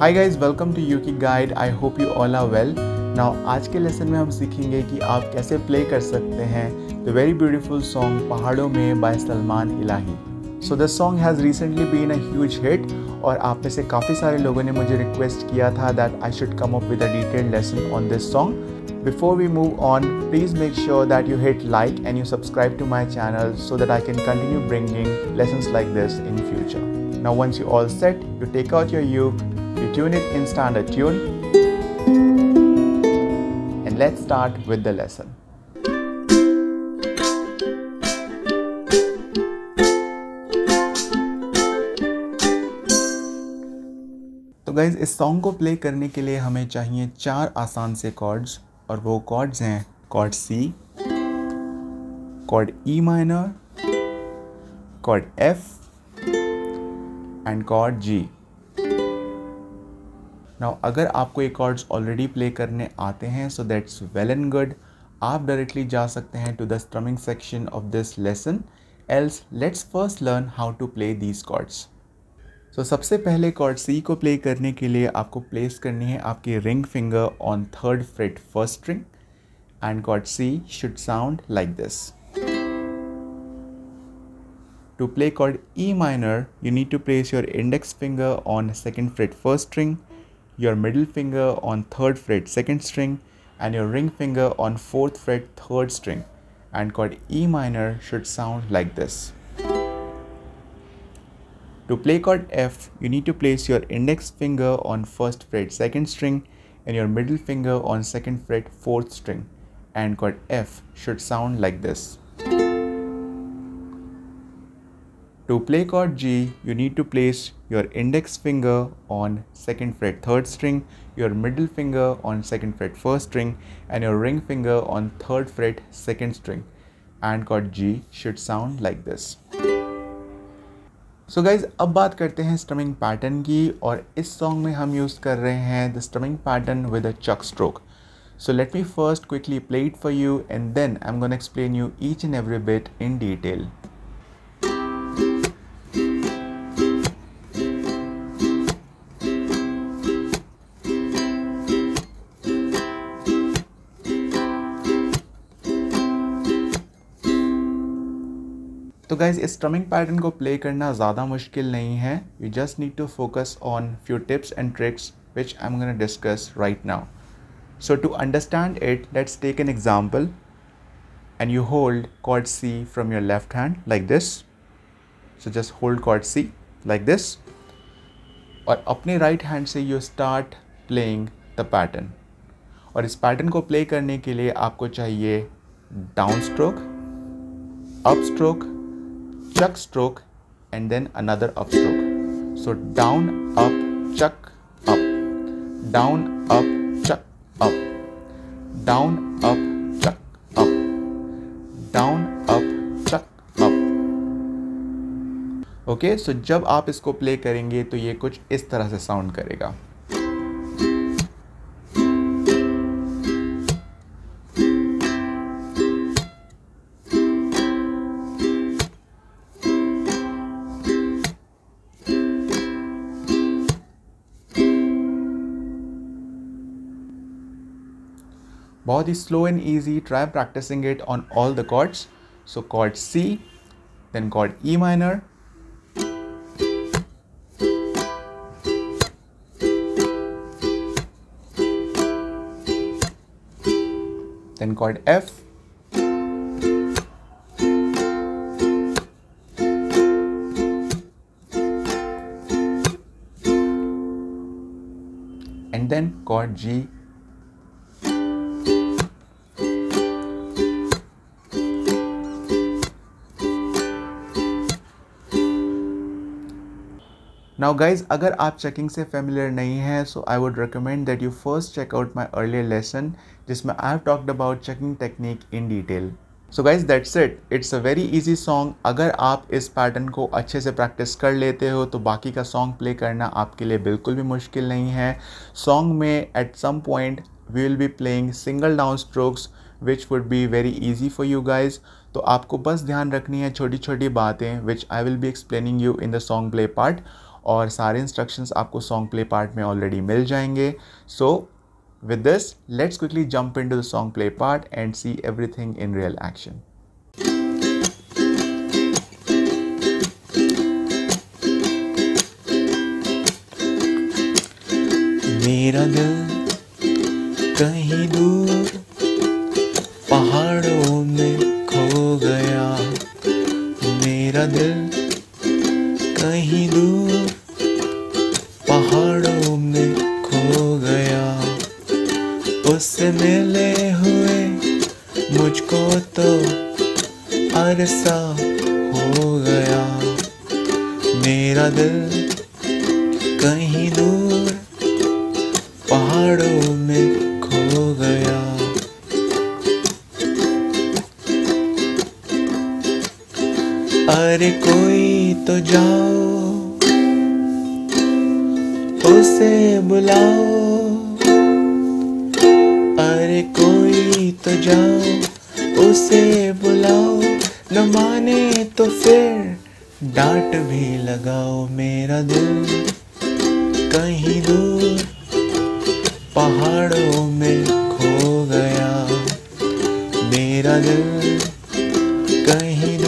Hi guys, welcome to uke guide. I hope you all are well. Now आज के lesson में हम सीखेंगे कि आप कैसे प्ले कर सकते हैं द वेरी ब्यूटीफुल सॉन्ग पहाड़ों में by Salman Ilahi. So this song has recently been a huge hit और आप में से काफ़ी सारे लोगों ने मुझे रिक्वेस्ट किया था that I should come up with a detailed lesson on this song. Before we move on, please make sure that you hit like and you subscribe to my channel so that I can continue bringing lessons like this in future. Now once you all set, you take out your uke, you tune it in standard tune and let's start with the lesson. तो guys इस song को play करने के लिए हमें चाहिए चार आसान से कॉर्ड्स और वो कॉर्ड्स हैं chord C, chord E minor, chord F and chord G. Now अगर आपको ये कॉर्ड्स ऑलरेडी प्ले करने आते हैं so that's well and good, आप डायरेक्टली जा सकते हैं to the strumming section of this lesson. Else let's first learn how to play these chords. So सबसे पहले कॉर्ड सी को प्ले करने के लिए आपको प्लेस करनी है आपकी ring finger on third fret first string and chord C should sound like this. To play chord E minor you need to place your index finger on second fret first string, your middle finger on 3rd fret 2nd string and your ring finger on 4th fret 3rd string and chord E minor should sound like this. To play chord F, you need to place your index finger on 1st fret 2nd string and your middle finger on 2nd fret 4th string and chord F should sound like this. To play chord G, you need to place your index finger on 2nd fret 3rd string, your middle finger on 2nd fret 1st string and your ring finger on 3rd fret 2nd string and chord G should sound like this. So guys, अब बात करते हैं strumming pattern की और इस song में हम use कर रहे हैं the strumming pattern with a chuck stroke. So let me first quickly play it for you and then I'm going to explain you each and every bit in detail. तो guys इस strumming pattern को play करना ज़्यादा मुश्किल नहीं है, you just need to focus on few tips and tricks which I am gonna discuss right now. So to understand it let's take an example and you hold chord C from your left hand like this. So just hold chord C like this और अपने right hand से you start playing the pattern. और इस pattern को play करने के लिए आपको चाहिए down stroke, up stroke, chuck stroke and then another up stroke. So down, up, chuck, up, down, up, chuck, up, down, up, chuck, up, down, up, chuck, up. Okay, so जब आप इसको play करेंगे तो ये कुछ इस तरह से sound करेगा। बहुत ही slow and easy, try practicing it on all the chords. So chord C, then chord E minor, then chord F, and then chord G. Now guys अगर आप चेकिंग से फेमिलियर नहीं है so I would recommend that you first check out my earlier lesson जिसमें I have talked about chucking technique in detail. So guys that's it, it's a very easy song. अगर आप इस pattern को अच्छे से practice कर लेते हो तो बाकी का सॉन्ग प्ले करना आपके लिए बिल्कुल भी मुश्किल नहीं है। सॉन्ग में at some point we will be playing single down strokes which would be very easy for you guys. तो आपको बस ध्यान रखनी है छोटी छोटी बातें which I will be explaining you in the song play part और सारे इंस्ट्रक्शंस आपको सॉन्ग प्ले पार्ट में ऑलरेडी मिल जाएंगे। So with this let's quickly jump into the song play part and see everything in real action. मेरा दिल कहीं दूर पहाड़ों में खो गया, मेरा दिल कहीं दूर पहाड़ों में खो गया। उससे मिले हुए मुझको तो अरसा हो गया, मेरा दिल कहीं दूर पहाड़ों में खो गया। अरे कोई तो जाओ उसे बुलाओ, अरे कोई तो जाओ उसे बुलाओ, न माने तो फिर डांट भी लगाओ। मेरा दिल कहीं दूर पहाड़ों में खो गया, मेरा दिल कहीं